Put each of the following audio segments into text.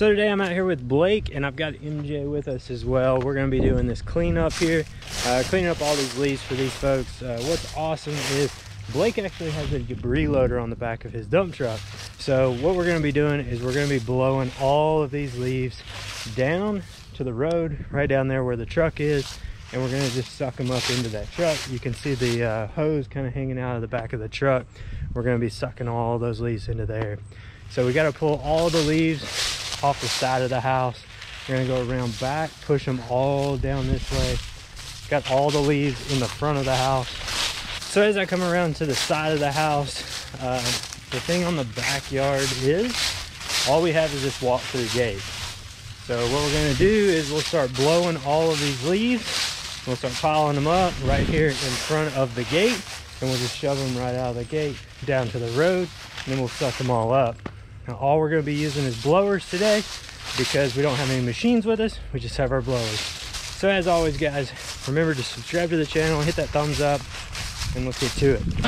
So today I'm out here with Blake, and I've got MJ with us as well. We're going to be doing this cleanup here, cleaning up all these leaves for these folks. What's awesome is Blake actually has a debris loader on the back of his dump truck. So what we're going to be doing is we're going to be blowing all of these leaves down to the road, right down there where the truck is, and we're going to just suck them up into that truck. You can see the hose kind of hanging out of the back of the truck. We're going to be sucking all those leaves into there. So we got to pull all the leaves off the side of the house. We're gonna go around back, push them all down this way. Got all the leaves in the front of the house. So as I come around to the side of the house, the thing on the backyard is all we have is this walk through gate. So what we're gonna do is we'll start blowing all of these leaves. We'll start piling them up right here in front of the gate, and we'll just shove them right out of the gate down to the road, and then we'll suck them all up. Now, all we're going to be using is blowers today because we don't have any machines with us. We just have our blowers. So as always, guys, remember to subscribe to the channel, hit that thumbs up, and let's get to it.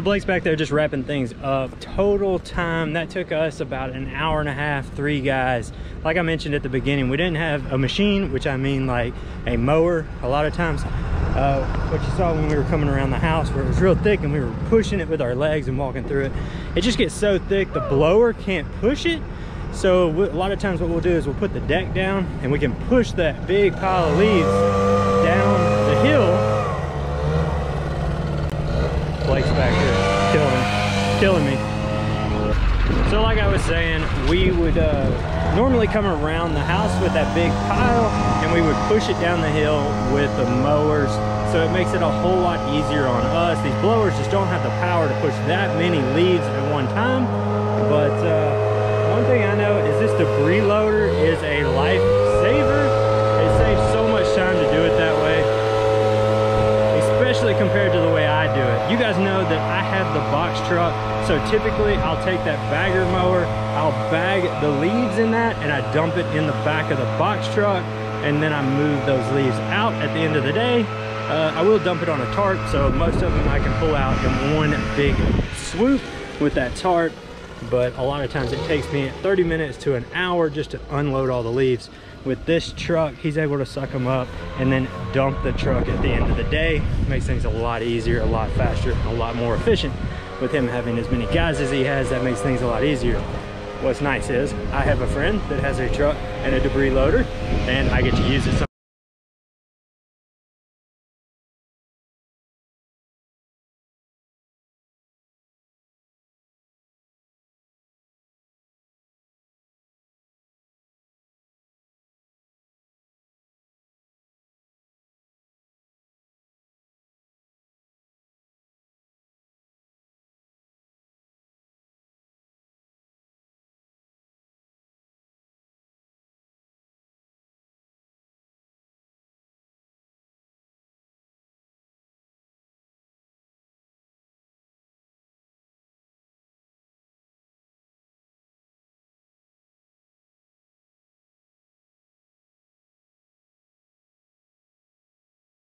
So Blake's back there just wrapping things up. Total time, that took us about an hour and a half, three guys. Like I mentioned at the beginning, we didn't have a machine, which I mean like a mower. A lot of times, what you saw when we were coming around the house where it was real thick and we were pushing it with our legs and walking through it. It just gets so thick, the blower can't push it. So a lot of times what we'll do is we'll put the deck down and we can push that big pile of leaves down the hill. Blake's back here, killing me. So like I was saying, we would normally come around the house with that big pile and we would push it down the hill with the mowers. So it makes it a whole lot easier on us. These blowers just don't have the power to push that many leaves at one time. But one thing I know is this debris loader is a lifesaver. It saves so much time to do it that way, especially compared to the way I do it. You guys know that I have the box truck, so typically I'll take that bagger mower, I'll bag the leaves in that, and I dump it in the back of the box truck, and then I move those leaves out at the end of the day. I will dump it on a tarp, so most of them I can pull out in one big swoop with that tarp, but a lot of times it takes me 30 minutes to an hour just to unload all the leaves. With this truck, he's able to suck them up and then dump the truck at the end of the day. Makes things a lot easier, a lot faster, a lot more efficient. With him having as many guys as he has, that makes things a lot easier. What's nice is I have a friend that has a truck and a debris loader, and I get to use it sometimes.